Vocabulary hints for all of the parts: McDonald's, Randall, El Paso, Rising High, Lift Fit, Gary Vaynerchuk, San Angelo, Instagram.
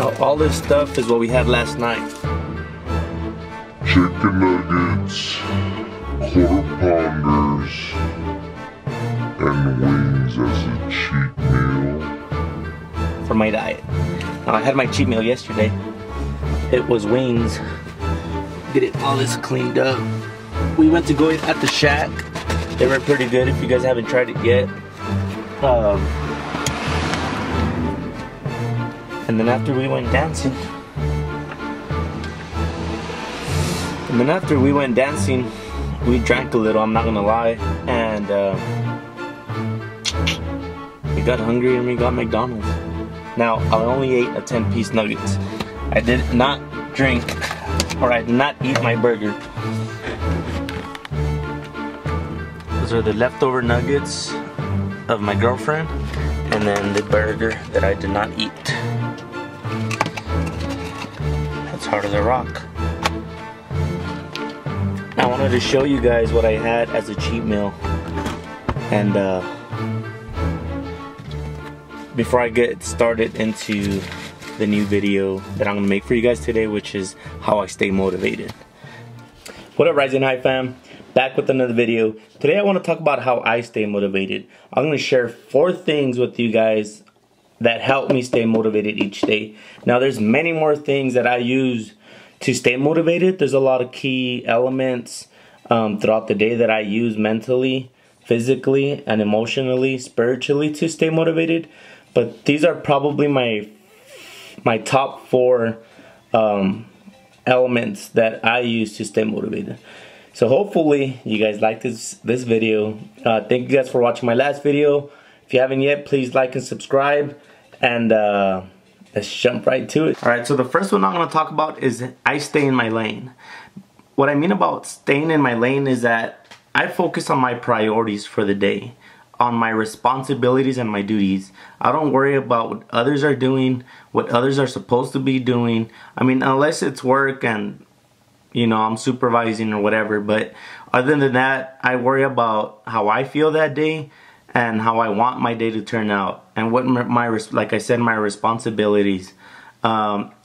out all this stuff is what we had last night. Chicken nuggets, quarter pounders, and wings as a cheat meal. For my diet. Now I had my cheat meal yesterday. It was wings. Get it all this cleaned up. We went to go eat at the shack. They were pretty good if you guys haven't tried it yet. And then after we went dancing. We drank a little, I'm not gonna lie. And we got hungry and we got McDonald's. Now, I only ate a 10-piece nuggets. I did not drink, or I did not eat my burger. Those are the leftover nuggets of my girlfriend, and then the burger that I did not eat. That's hard as a rock. I wanted to show you guys what I had as a cheat meal. And before I get started into the new video that I'm gonna make for you guys today, which is how I stay motivated. What up, Rising High fam? Back with another video. Today I wanna talk about how I stay motivated. I'm gonna share 4 things with you guys that help me stay motivated each day. Now there's many more things that I use to stay motivated. There's a lot of key elements throughout the day that I use mentally, physically, and emotionally, spiritually to stay motivated. But these are probably my top 4 elements that I use to stay motivated. So hopefully you guys like this video. Thank you guys for watching my last video. If you haven't yet, please like and subscribe, and let's jump right to it. All right, so the first one I'm gonna talk about is I stay in my lane. What I mean about staying in my lane is that I focus on my priorities for the day, on my responsibilities and my duties. I don't worry about what others are doing, what others are supposed to be doing. I mean, unless it's work and, you know, I'm supervising or whatever, but other than that, I worry about how I feel that day and how I want my day to turn out and what my, like I said, my responsibilities.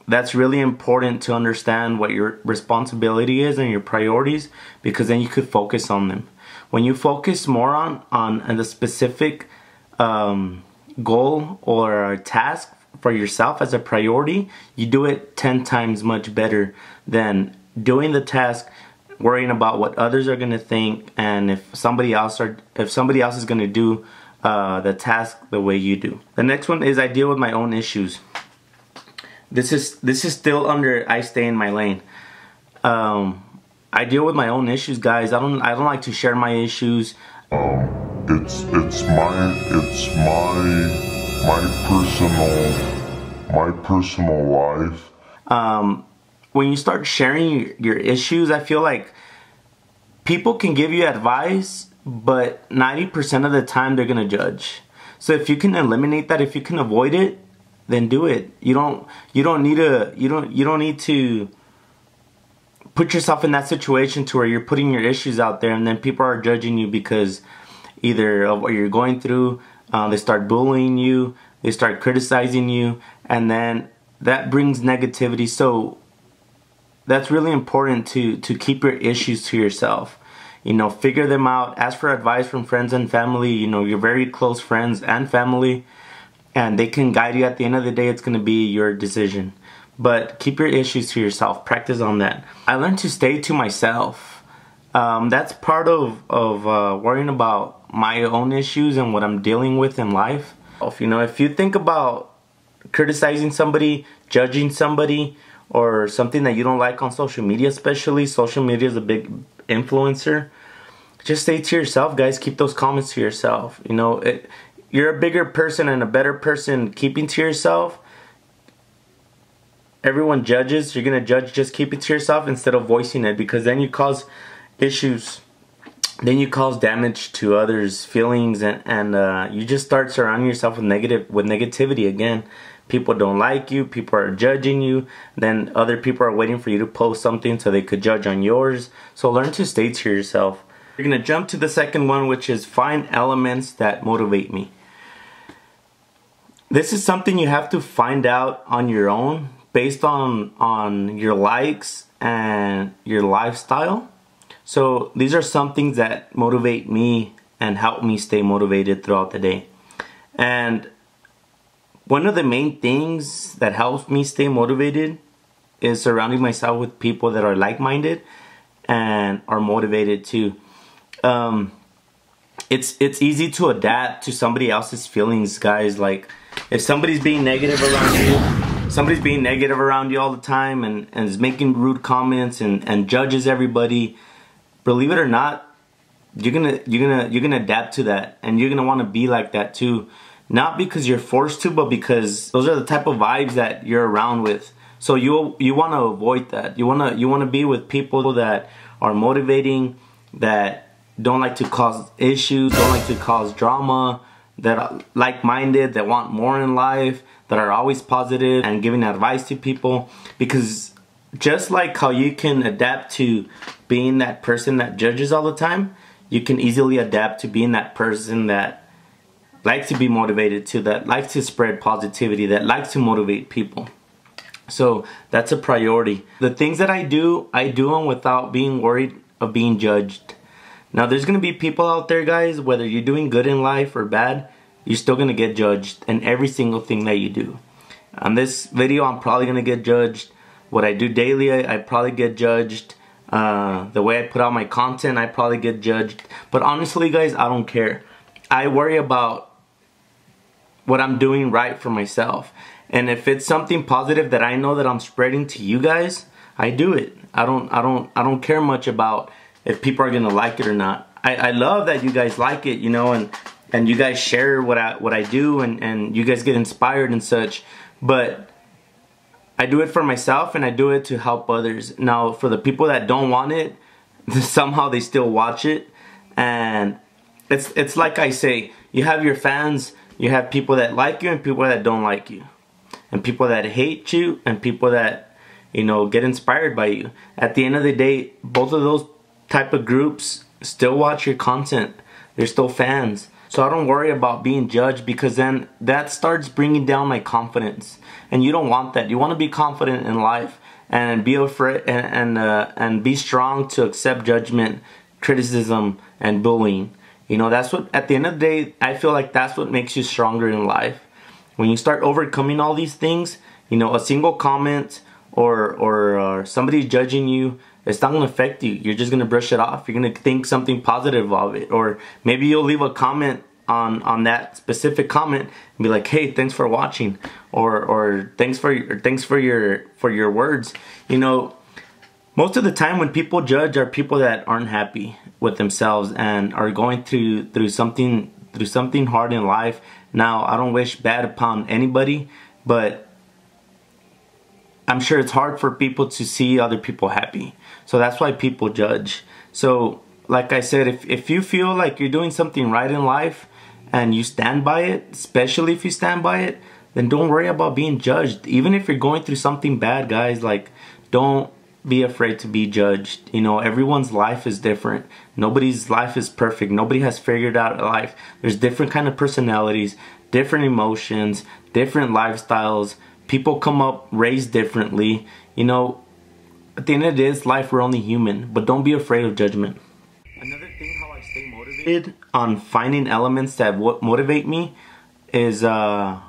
That's really important to understand what your responsibility is and your priorities, because then you could focus on them. When you focus more on the specific goal or task for yourself as a priority, you do it 10 times much better than doing the task, worrying about what others are gonna think and if somebody else is gonna do the task the way you do. The next one is I deal with my own issues. This is still under I stay in my lane. I deal with my own issues, guys. I don't like to share my issues. It's my personal life. When you start sharing your issues, I feel like people can give you advice, but 90% of the time they're gonna judge. So if you can eliminate that, if you can avoid it, then do it. You don't need to put yourself in that situation to where you're putting your issues out there and then people are judging you because either of what you're going through, they start bullying you, they start criticizing you, and then that brings negativity. So that's really important to keep your issues to yourself. You know, figure them out, ask for advice from friends and family, you know, your very close friends and family, and they can guide you. At the end of the day, it's gonna be your decision. But keep your issues to yourself. Practice on that. I learned to stay to myself. That's part of worrying about my own issues and what I'm dealing with in life. You know, if you think about criticizing somebody, judging somebody, or something that you don't like on social media, especially social media is a big influencer, just stay to yourself, guys. Keep those comments to yourself. You know, you're a bigger person and a better person keeping to yourself. Everyone judges. You're gonna judge. Just keep it to yourself instead of voicing it, because then you cause issues. Then you cause damage to others' feelings, and you just start surrounding yourself with negativity again. People don't like you. People are judging you. Then other people are waiting for you to post something so they could judge on yours. So learn to stay to yourself. You're gonna jump to the second one, which is find elements that motivate me. This is something you have to find out on your own based on your likes and your lifestyle. So these are some things that motivate me and help me stay motivated throughout the day. And one of the main things that helps me stay motivated is surrounding myself with people that are like-minded and are motivated too. It's easy to adapt to somebody else's feelings, guys. Like, if somebody's being negative around you, all the time and is making rude comments and judges everybody, believe it or not, you're gonna adapt to that, and you're gonna want to be like that too. Not because you're forced to, but because those are the type of vibes that you're around with. So you want to avoid that. You want to be with people that are motivating, that don't like to cause issues, don't like to cause drama, that are like-minded, that want more in life, that are always positive and giving advice to people. Because just like how you can adapt to being that person that judges all the time, you can easily adapt to being that person that likes to be motivated to, that likes to spread positivity, that likes to motivate people. So that's a priority. The things that I do them without being worried of being judged. Now, there's going to be people out there, guys, whether you're doing good in life or bad, you're still going to get judged in every single thing that you do. On this video, I'm probably going to get judged. What I do daily, I probably get judged. The way I put out my content, I probably get judged. But honestly, guys, I don't care. I worry about what I'm doing right for myself. And if it's something positive that I know that I'm spreading to you guys, I do it. I don't care much about if people are gonna like it or not. I love that you guys like it, you know, and you guys share what I do, and you guys get inspired and such. But I do it for myself, and I do it to help others. Now, for the people that don't want it, somehow they still watch it, and it's like I say, you have your fans, you have people that like you and people that don't like you, and people that hate you and people that, you know, get inspired by you. At the end of the day, both of those type of groups still watch your content. They're still fans. So I don't worry about being judged, because then that starts bringing down my confidence, and you don't want that. You want to be confident in life and be afraid and be strong to accept judgment, criticism, and bullying. You know, that's what, at the end of the day, I feel like that's what makes you stronger in life. When you start overcoming all these things, you know, a single comment or somebody judging you, it's not going to affect you. You're just going to brush it off. You're going to think something positive of it. Or maybe you'll leave a comment on that specific comment and be like, hey, thanks for watching. Or thanks for your words. You know, most of the time when people judge are people that aren't happy with themselves and are going through something hard in life. Now, I don't wish bad upon anybody, but I'm sure it's hard for people to see other people happy. So that's why people judge. So like I said, if you feel like you're doing something right in life and you stand by it, especially if you stand by it, then don't worry about being judged. Even if you're going through something bad, guys, like, don't be afraid to be judged. You know, everyone's life is different. Nobody's life is perfect. Nobody has figured out life. There's different kind of personalities, different emotions, different lifestyles. People come up raised differently. You know, at the end of the day, it's life. We're only human, but don't be afraid of judgment. Another thing how I stay motivated on finding elements that motivate me is I'm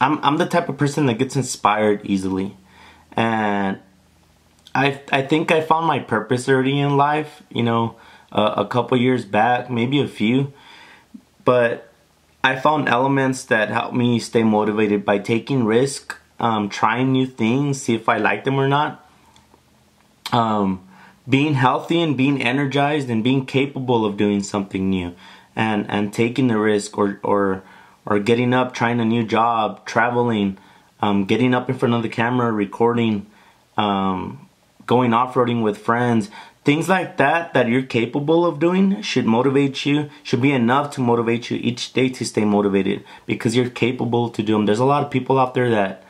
the type of person that gets inspired easily, and I think I found my purpose already in life. You know, a couple years back, maybe a few, but I found elements that help me stay motivated by taking risks, trying new things, see if I like them or not. Being healthy and being energized and being capable of doing something new, and taking the risk, or getting up, trying a new job, traveling, getting up in front of the camera, recording, going off-roading with friends. Things like that you're capable of doing should motivate you, should be enough to motivate you each day to stay motivated, because you're capable to do them. There's a lot of people out there that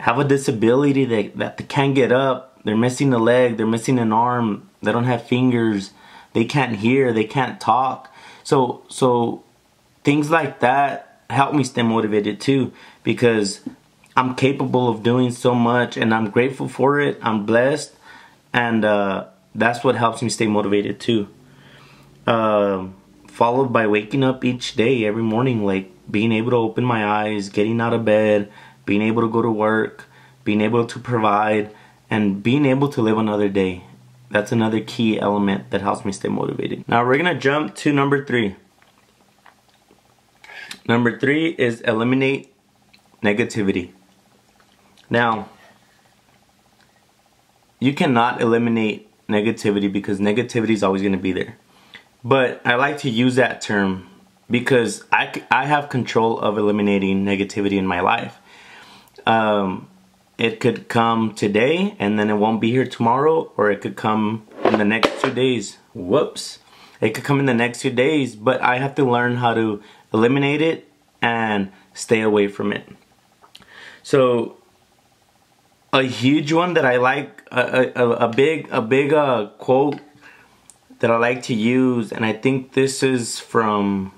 have a disability, that they can't get up, they're missing a leg, they're missing an arm, they don't have fingers, they can't hear, they can't talk. So things like that helped me stay motivated too, because I'm capable of doing so much and I'm grateful for it. I'm blessed, and that's what helps me stay motivated too. Followed by waking up each day, every morning, like being able to open my eyes, getting out of bed, being able to go to work, being able to provide, and being able to live another day. That's another key element that helps me stay motivated. Now we're gonna jump to number 3. Number 3 is eliminate negativity. Now, you cannot eliminate negativity because negativity is always gonna be there. But I like to use that term because I have control of eliminating negativity in my life. It could come today and then it won't be here tomorrow, or it could come in the next 2 days. Whoops. It could come in the next 2 days, but I have to learn how to eliminate it and stay away from it. So a huge one that I like, a big quote that I like to use, and I think this is from,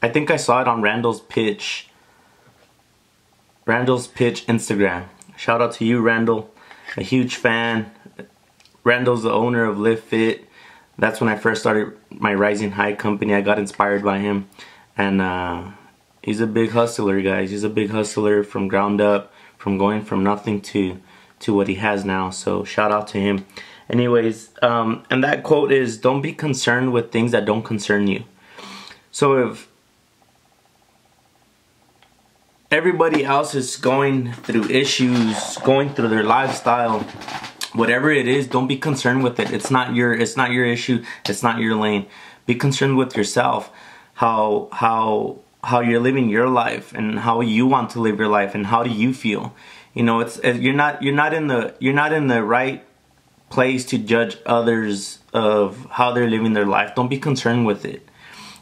I think I saw it on Randall's Pitch Instagram. Shout out to you, Randall. A huge fan. Randall's the owner of Lift Fit. That's when I first started my Rising High company. I got inspired by him. And he's a big hustler, guys. He's a big hustler from ground up, from going from nothing to what he has now. So shout out to him. Anyways, and that quote is, don't be concerned with things that don't concern you. So if everybody else is going through issues, going through their lifestyle, whatever it is, don't be concerned with it. It's not your issue. It's not your lane. Be concerned with yourself, how you're living your life and how you want to live your life and how do you feel. You know, you're not in the right place to judge others of how they're living their life. Don't be concerned with it.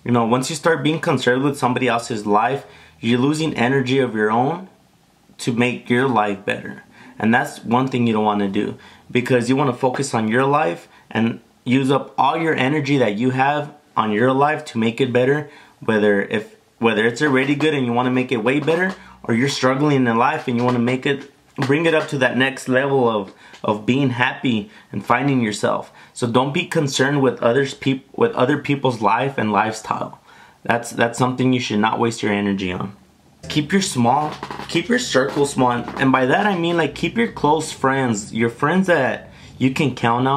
You know, once you start being concerned with somebody else's life, you're losing energy of your own to make your life better. And that's one thing you don't want to do, because you want to focus on your life and use up all your energy that you have on your life to make it better, whether it's already good and you want to make it way better, or you're struggling in life and you want to make it, bring it up to that next level of being happy and finding yourself. So don't be concerned with other people's life and lifestyle. That's something you should not waste your energy on. Keep your circle small. And by that I mean, like, keep your close friends, your friends that you can count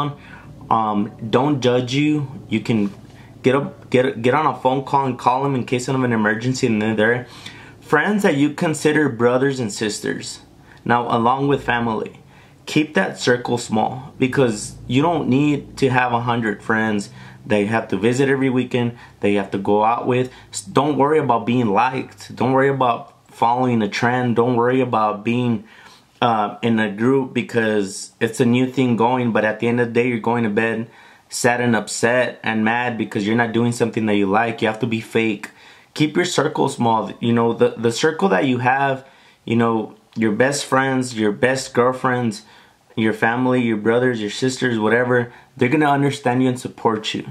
on. Don't judge you. You can get on a phone call and call them in case of an emergency and they're there. Friends that you consider brothers and sisters. Now, along with family, keep that circle small, because you don't need to have 100 friends that you have to visit every weekend, that you have to go out with. Don't worry about being liked. Don't worry about following a trend. Don't worry about being in a group because it's a new thing going. But at the end of the day, you're going to bed sad and upset and mad because you're not doing something that you like. You have to be fake. Keep your circle small. You know, the circle that you have, you know, your best friends, your best girlfriends, your family, your brothers, your sisters, whatever, they're going to understand you and support you.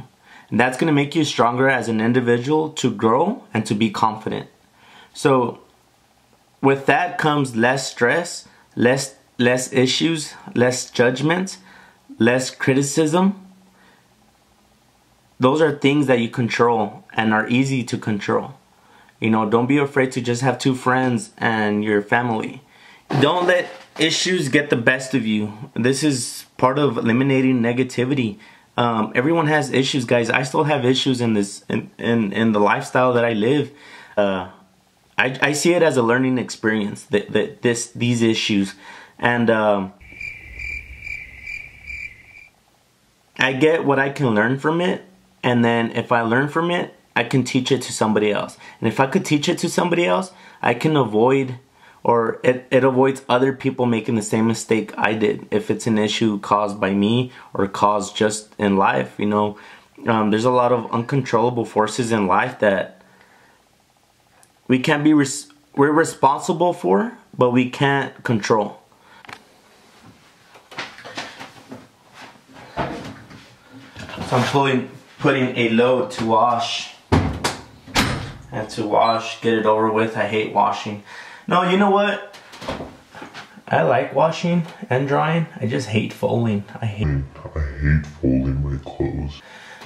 And that's going to make you stronger as an individual to grow and to be confident. So with that comes less stress, less issues, less judgment, less criticism. Those are things that you control and are easy to control. You know, don't be afraid to just have 2 friends and your family. Don't let issues get the best of you. This is part of eliminating negativity. Everyone has issues, guys. I still have issues in the lifestyle that I live. I see it as a learning experience, these issues, and I get what I can learn from it. And then if I learn from it, I can teach it to somebody else. And if I could teach it to somebody else, I can avoid, or it avoids other people making the same mistake I did, if it's an issue caused by me or caused just in life. You know, there's a lot of uncontrollable forces in life that we can't be, we're responsible for, but we can't control. So I'm putting a load to wash, I have to wash, get it over with. I hate washing. No, you know what? I like washing and drying. I just hate folding. I hate folding my clothes.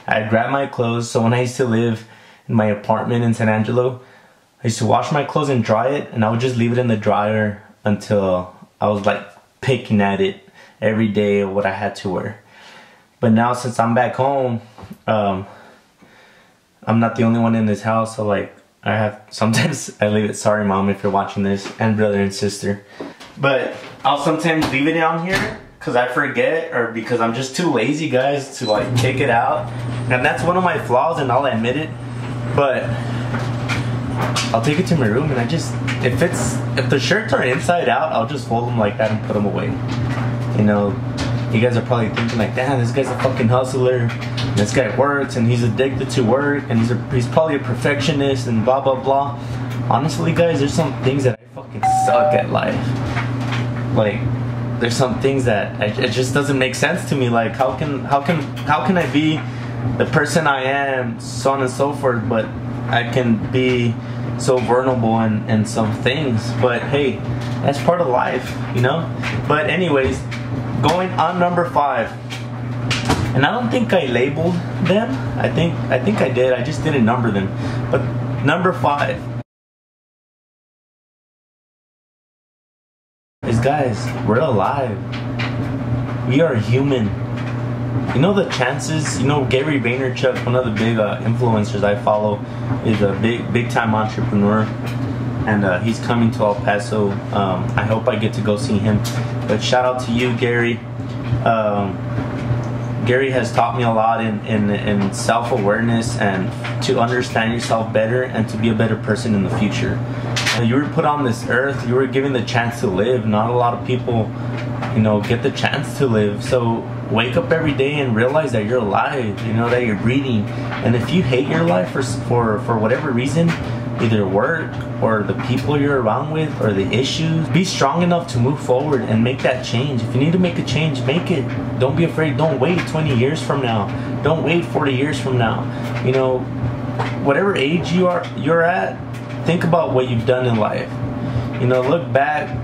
I'd grab my clothes. So when I used to live in my apartment in San Angelo, I used to wash my clothes and dry it, and I would just leave it in the dryer until I was like picking at it every day of what I had to wear. But now since I'm back home, I'm not the only one in this house, so like I have, sometimes I leave it, sorry mom if you're watching this, and brother and sister. But I'll sometimes leave it down here because I forget, or because I'm just too lazy, guys, to like take it out. And that's one of my flaws, and I'll admit it, but I'll take it to my room and I just, if the shirts are inside out, I'll just fold them like that and put them away. You know, you guys are probably thinking like, damn, this guy's a fucking hustler. This guy works and he's addicted to work and he's probably a perfectionist and blah, blah, blah. Honestly, guys, there's some things that I fucking suck at life. Like, there's some things that it just doesn't make sense to me. Like, how can I be the person I am, so on and so forth, but I can be so vulnerable in some things. But hey, that's part of life, you know? But anyways, going on number 5. And I don't think I labeled them. I think I did. I just didn't number them. But number 5 is, guys, we're alive. We are human. You know the chances, you know, Gary Vaynerchuk, one of the big influencers I follow, is a big time entrepreneur. And he's coming to El Paso. I hope I get to go see him. But shout out to you, Gary. Gary has taught me a lot in self-awareness and to understand yourself better and to be a better person in the future. And you were put on this earth. You were given the chance to live. Not a lot of people, you know, get the chance to live. So wake up every day and realize that you're alive. You know, that you're breathing. And if you hate your life for whatever reason, either work or the people you're around with or the issues, be strong enough to move forward and make that change. If you need to make a change, make it. Don't be afraid. Don't wait 20 years from now. Don't wait 40 years from now. You know, whatever age you're at, think about what you've done in life. You know, look back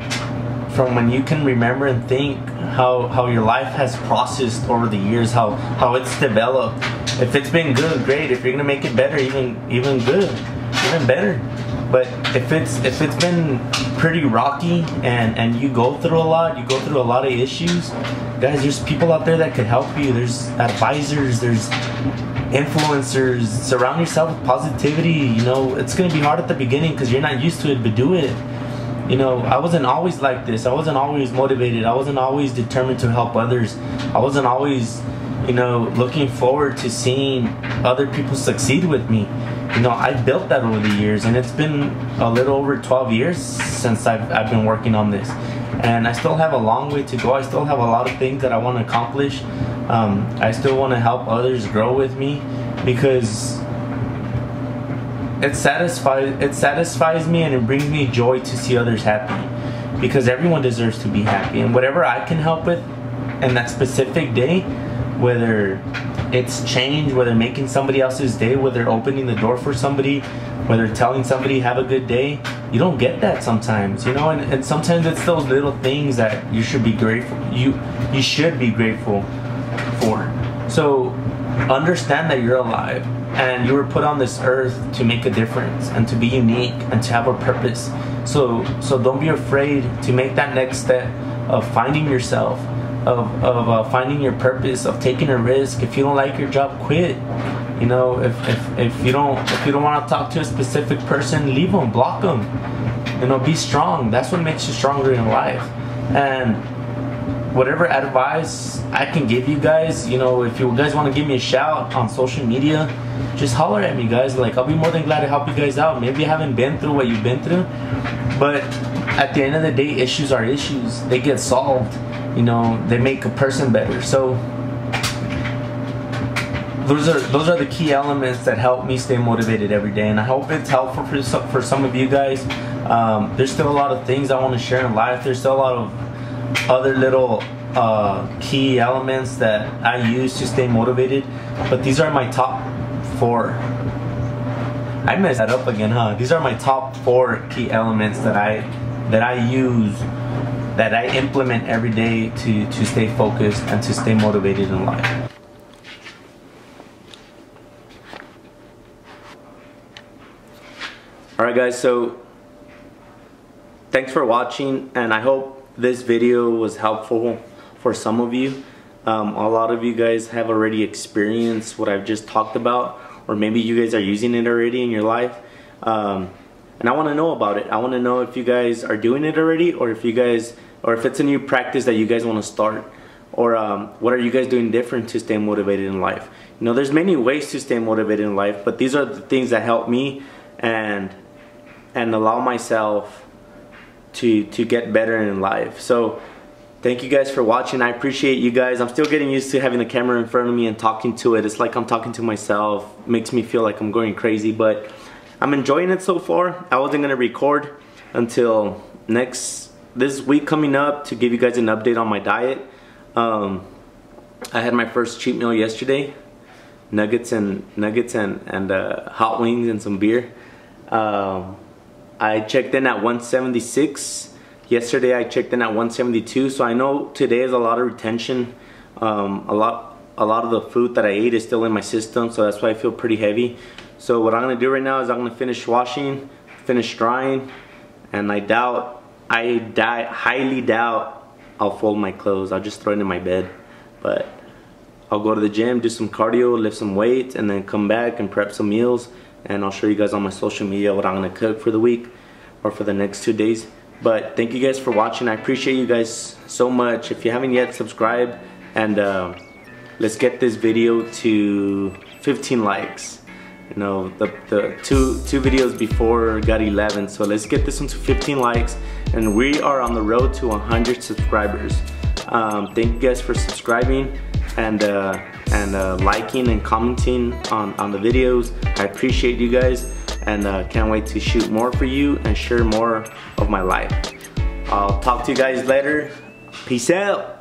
from when you can remember and think how your life has processed over the years, how it's developed. If it's been good, great. If you're gonna make it better, even good. Even better. But if it's been pretty rocky and you go through a lot of issues, guys, there's people out there that could help you. There's advisors, there's influencers. Surround yourself with positivity. You know, it's gonna be hard at the beginning because you're not used to it, but do it. You know, I wasn't always like this. I wasn't always motivated. I wasn't always determined to help others. I wasn't always, you know, looking forward to seeing other people succeed with me. You know, I built that over the years, and it's been a little over 12 years since I've been working on this. And I still have a long way to go. I still have a lot of things that I want to accomplish. I still want to help others grow with me because it satisfies me and it brings me joy to see others happy, because everyone deserves to be happy. And whatever I can help with in that specific day, whether it's change, whether making somebody else's day, whether opening the door for somebody, whether telling somebody have a good day, you don't get that sometimes, you know. And sometimes it's those little things that you should be grateful, you should be grateful for. So understand that you're alive and you were put on this earth to make a difference and to be unique and to have a purpose. So don't be afraid to make that next step of finding yourself, of finding your purpose, of taking a risk. If you don't like your job, quit. You know, if you don't want to talk to a specific person, leave them, block them. You know, be strong. That's what makes you stronger in life. And whatever advice I can give you guys, you know, if you guys want to give me a shout on social media, just holler at me, guys. Like, I'll be more than glad to help you guys out. Maybe I haven't been through what you've been through, but at the end of the day, issues are issues. They get solved. You know, they make a person better. So those are the key elements that help me stay motivated every day, and I hope it's helpful for some of you guys. There's still a lot of things I want to share in life. There's still a lot of other little key elements that I use to stay motivated, but these are my top 4. I messed that up again, huh? These are my top 4 key elements that I use, that I implement every day to stay focused and to stay motivated in life. Alright guys, so thanks for watching, and I hope this video was helpful for some of you. A lot of you guys have already experienced what I've just talked about, or maybe you guys are using it already in your life. And I want to know about it. I want to know if you guys are doing it already, or if you guys, or if it's a new practice that you guys want to start, or what are you guys doing different to stay motivated in life. You know, there's many ways to stay motivated in life, but these are the things that help me and allow myself to get better in life. So thank you guys for watching. I appreciate you guys. I'm still getting used to having the camera in front of me and talking to it. It's like I'm talking to myself. It makes me feel like I'm going crazy, but I'm enjoying it so far. I wasn't gonna record until this week coming up to give you guys an update on my diet. I had my first cheat meal yesterday. Nuggets and hot wings and some beer. I checked in at 176. Yesterday I checked in at 172, so I know today is a lot of retention. A lot of the food that I ate is still in my system, so that's why I feel pretty heavy. So what I'm gonna do right now is I'm gonna finish washing, finish drying, and I highly doubt I'll fold my clothes. I'll just throw it in my bed, but I'll go to the gym, do some cardio, lift some weights, and then come back and prep some meals, and I'll show you guys on my social media what I'm gonna cook for the week or for the next 2 days. But thank you guys for watching. I appreciate you guys so much. If you haven't yet, subscribe, and let's get this video to 15 likes. You know, the two videos before got 11, so let's get this one to 15 likes, and we are on the road to 100 subscribers. Thank you guys for subscribing and liking and commenting on the videos. I appreciate you guys, and can't wait to shoot more for you and share more of my life. I'll talk to you guys later. Peace out.